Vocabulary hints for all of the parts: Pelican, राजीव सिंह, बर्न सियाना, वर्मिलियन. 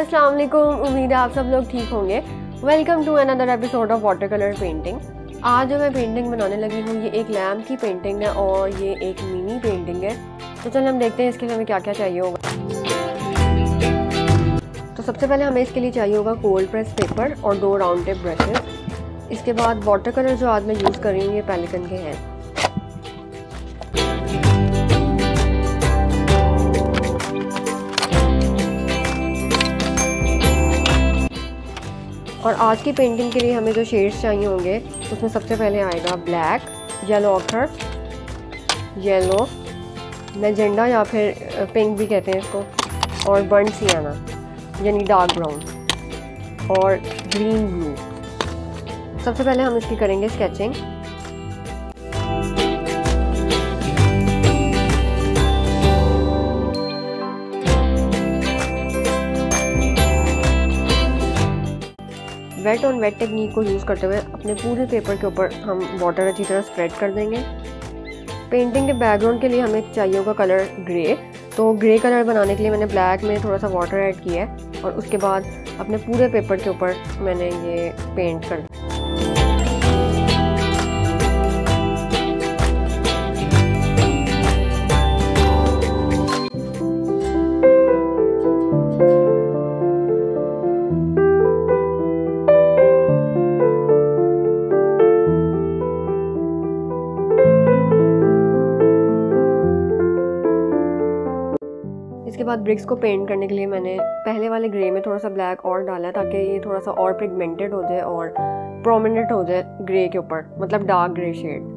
अस्सलामुअलैकुम, उम्मीद है आप सब लोग ठीक होंगे। Welcome to another episode of water colour painting. आज जो मैं पेंटिंग बनाने लगी हूँ ये एक लैम्प की पेंटिंग है और ये एक मिनी पेंटिंग है। तो चलो हम देखते हैं इसके लिए हमें क्या क्या चाहिए होगा। तो सबसे पहले हमें इसके लिए चाहिए होगा कोल्ड प्रेस पेपर और 2 राउंड टिप ब्रशेस। इसके बाद वाटर कलर जो आज मैं यूज़ कर रही हूँ ये पेलिकन के हैं। और आज की पेंटिंग के लिए हमें जो शेड्स चाहिए होंगे उसमें सबसे पहले आएगा black, yellow ochre, yellow magenta या फिर पिंक भी कहते हैं इसको, और बर्न सियाना यानी डार्क ब्राउन और ग्रीन ब्लू। सबसे पहले हम इसकी करेंगे sketching. Wet on wet technique को यूज़ करते हुए अपने पूरे पेपर के ऊपर हम वाटर अच्छी तरह स्प्रेड कर देंगे। पेंटिंग के बैकग्राउंड के लिए हमें चाहिए होगा कलर ग्रे। तो ग्रे कलर बनाने के लिए मैंने ब्लैक में थोड़ा सा वाटर ऐड किया है और उसके बाद अपने पूरे पेपर के ऊपर मैंने ये पेंट कर दिया। इसके बाद ब्रिक्स को पेंट करने के लिए मैंने पहले वाले ग्रे में थोड़ा सा ब्लैक और डाला ताकि ये थोड़ा सा और पिगमेंटेड हो जाए और प्रोमिनेंट हो जाए ग्रे के ऊपर, मतलब डार्क ग्रे शेड।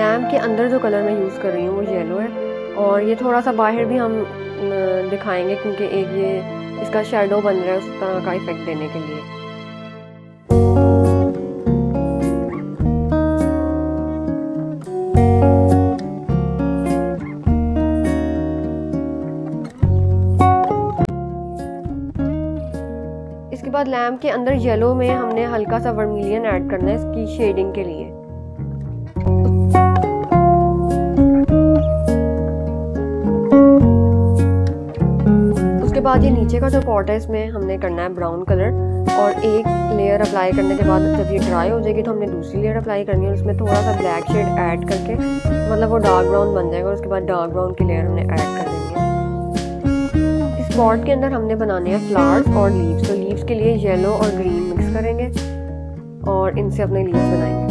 लैम्प के अंदर जो कलर मैं यूज़ कर रही हूँ वो येलो है और ये थोड़ा सा बाहर भी हम दिखाएंगे क्योंकि एक ये इसका शेडो बन रहा है उस तरह का इफेक्ट देने के लिए। इसके बाद लैम्प के अंदर येलो में हमने हल्का सा वर्मिलियन ऐड करना है इसकी शेडिंग के लिए। उसके बाद ये नीचे का जो पॉट है इसमें हमने करना है ब्राउन कलर और एक लेयर अप्लाई करने के बाद जब ये ड्राई हो जाएगी तो हमने दूसरी लेयर अप्लाई करनी है और उसमें थोड़ा सा ब्लैक शेड ऐड करके, मतलब वो डार्क ब्राउन बन जाएगा और उसके बाद डार्क ब्राउन की लेयर हमने ऐड कर देनी है। पॉट के अंदर हमने बनाने हैं फ्लावर्स और लीव्स। तो लीव्स के लिए येलो और ग्रीन मिक्स करेंगे और इनसे अपने लीव्स बनाएंगे।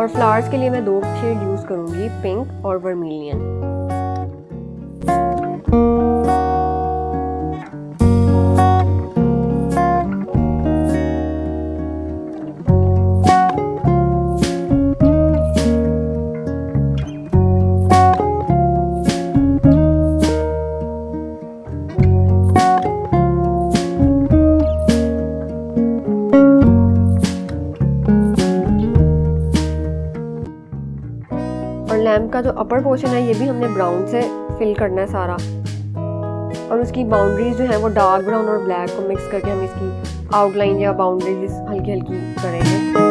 और फ्लावर्स के लिए मैं 2 शेड यूज करूंगी, पिंक और वर्मिलियन। लैम्प का जो अपर पोर्शन है ये भी हमने ब्राउन से फिल करना है सारा। और उसकी बाउंड्रीज जो है वो डार्क ब्राउन और ब्लैक को मिक्स करके हम इसकी आउटलाइन या बाउंड्रीज हल्की हल्की करेंगे।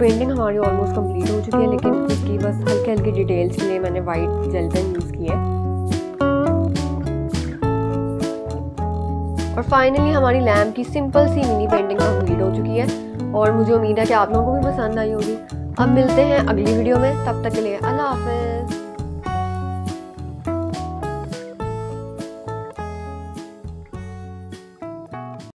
पेंटिंग हमारी ऑलमोस्ट कंप्लीट हो चुकी है, लेकिन इसकी बस हल्के हल्के डिटेल्स के लिए मैंने वाइट जेल पेन यूज़ की है। और फाइनली हमारी लैम्प की सिंपल सी मिनी पेंटिंग कंप्लीट हो चुकी है और मुझे उम्मीद है कि आप लोगों को भी पसंद आई होगी। अब मिलते हैं अगली वीडियो में, तब तक के लिए अल्लाह हाफिज।